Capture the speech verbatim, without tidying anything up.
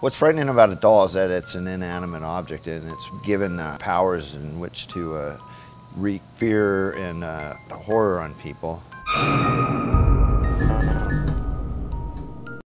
What's frightening about a doll is that it's an inanimate object and it's given uh, powers in which to uh, wreak fear and uh, horror on people.